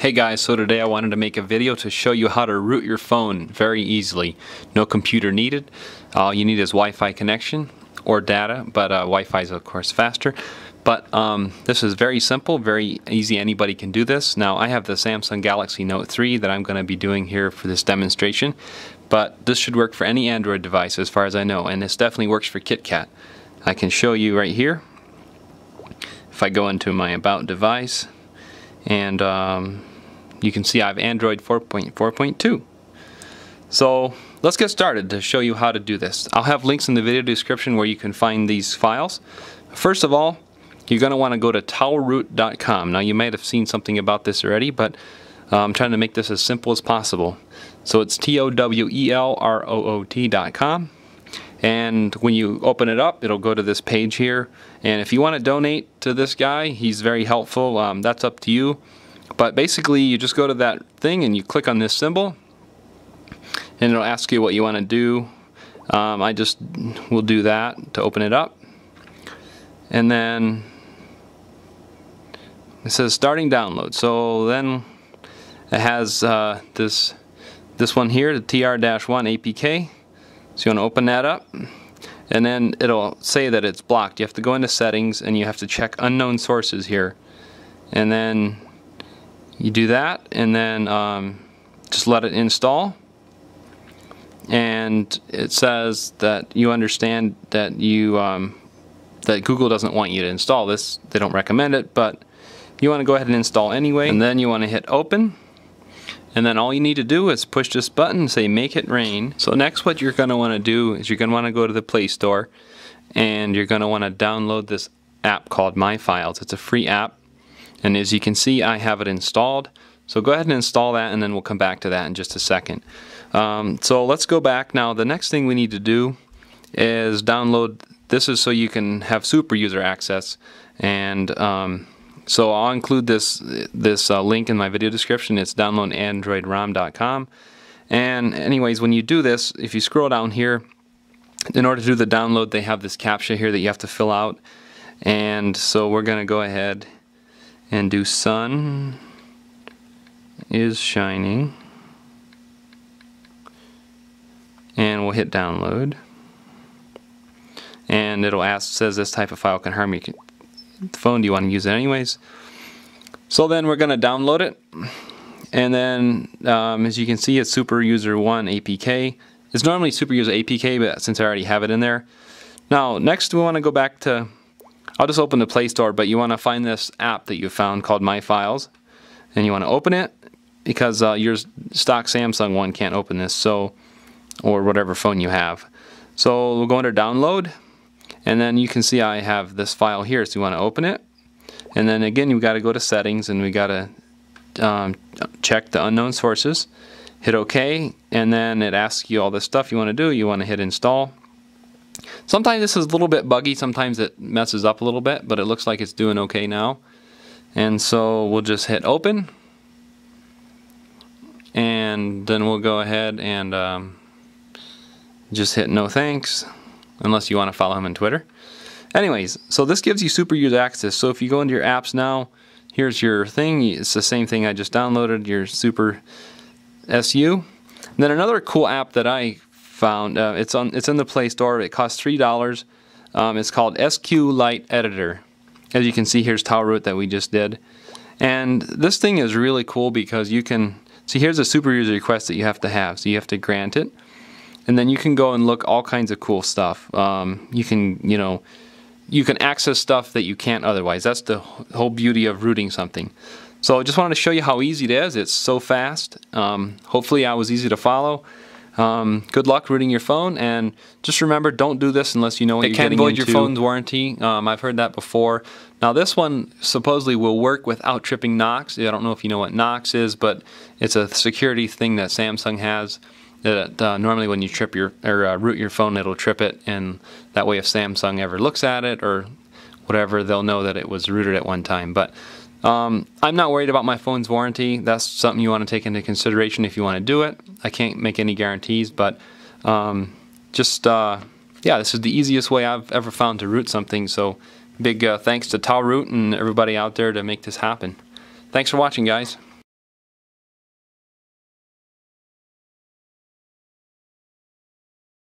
Hey guys, so today I wanted to make a video to show you how to root your phone very easily. No computer needed. All you need is Wi-Fi connection or data, but Wi-Fi is of course faster. But this is very simple, very easy, anybody can do this. Now I have the Samsung Galaxy Note 3 that I'm going to be doing here for this demonstration, but this should work for any Android device as far as I know, and this definitely works for KitKat. I can show you right here. If I go into my About device, and you can see I have Android 4.4.2. So let's get started to show you how to do this. I'll have links in the video description where you can find these files. First of all, you're going to want to go to towelroot.com. Now you might have seen something about this already, but I'm trying to make this as simple as possible. So it's towelroot.com, and when you open it up, it'll go to this page here. And if you want to donate to this guy, he's very helpful. That's up to you. But basically, you just go to that thing and you click on this symbol, and it'll ask you what you want to do. I just will do that to open it up. And then it says starting download. So then it has this one here, the TR-1 APK. So you want to open that up, and then it'll say that it's blocked. You have to go into settings, and you have to check unknown sources here. And then you do that, and then just let it install. And it says that you understand that that Google doesn't want you to install this. They don't recommend it, but you want to go ahead and install anyway. And then you want to hit open. And then all you need to do is push this button and say make it rain. So next what you're going to want to do is you're going to want to go to the Play Store, and you're going to want to download this app called My Files. It's a free app. And as you can see, I have it installed. So go ahead and install that, and then we'll come back to that in just a second. So let's go back. Now the next thing we need to do is download. This is so you can have super user access. And so I'll include this link in my video description. It's downloadandroidrom.com. And anyways, when you do this, if you scroll down here, in order to do the download, they have this CAPTCHA here that you have to fill out. And so we're going to go ahead and do sun is shining, and we'll hit download, and it'll ask, says this type of file can harm your phone. Do you want to use it anyways? So then we're going to download it, and then as you can see, it's SuperSU APK. It's normally SuperSU APK, but since I already have it in there. Now next we want to go back to, I'll just open the Play Store, but you want to find this app that you found called My Files, and you want to open it, because your stock Samsung one can't open this, so, or whatever phone you have. So we'll go under download, and then you can see I have this file here, so you want to open it. And then again, you've got to go to settings, and we got to check the unknown sources, hit OK, and then it asks you all this stuff you want to do. You want to hit install. Sometimes this is a little bit buggy, sometimes it messes up a little bit, but it looks like it's doing okay now. And so we'll just hit open, and then we'll go ahead and just hit no thanks, unless you want to follow him on Twitter. Anyways, so this gives you super user access. So if you go into your apps now, here's your thing. It's the same thing I just downloaded, your SuperSU. And then another cool app that I found, it's in the Play Store. It costs $3. It's called SQ Lite Editor. As you can see, here's towelroot that we just did, and this thing is really cool because you can see here's a super user request that you have to have, so you have to grant it, and then you can go and look all kinds of cool stuff. You can access stuff that you can't otherwise. That's the whole beauty of rooting something. So I just wanted to show you how easy it is. It's so fast. Hopefully I was easy to follow. Good luck rooting your phone, and just remember, don't do this unless you know what you're getting into. It can void your phone's warranty. I've heard that before. Now this one supposedly will work without tripping Knox. I don't know if you know what Knox is, but it's a security thing that Samsung has. That normally when you trip your or root your phone, it'll trip it, and that way if Samsung ever looks at it or whatever, they'll know that it was rooted at one time. But I'm not worried about my phone's warranty. That's something you want to take into consideration if you want to do it. I can't make any guarantees, but yeah, this is the easiest way I've ever found to root something. So big thanks to towelroot and everybody out there to make this happen. Thanks for watching, guys.